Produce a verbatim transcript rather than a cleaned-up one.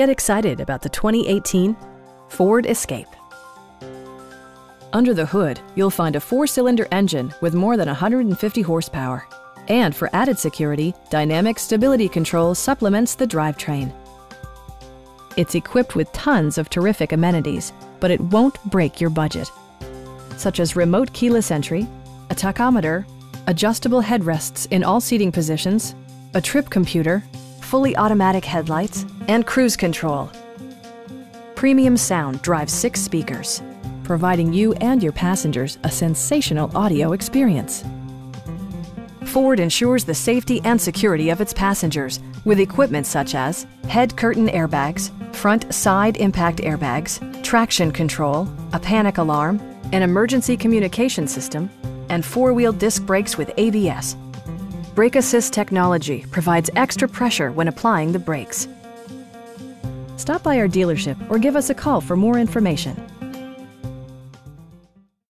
Get excited about the twenty eighteen Ford Escape. Under the hood, you'll find a four-cylinder engine with more than one hundred fifty horsepower. And for added security, Dynamic Stability Control supplements the drivetrain. It's equipped with tons of terrific amenities, but it won't break your budget, such as remote keyless entry, a tachometer, adjustable headrests in all seating positions, a trip computer, fully automatic headlights, and cruise control. Premium sound drives six speakers, providing you and your passengers a sensational audio experience. Ford ensures the safety and security of its passengers with equipment such as head curtain airbags, front side impact airbags, traction control, a panic alarm, an emergency communication system, and four-wheel disc brakes with A B S. Brake Assist technology provides extra pressure when applying the brakes. Stop by our dealership or give us a call for more information.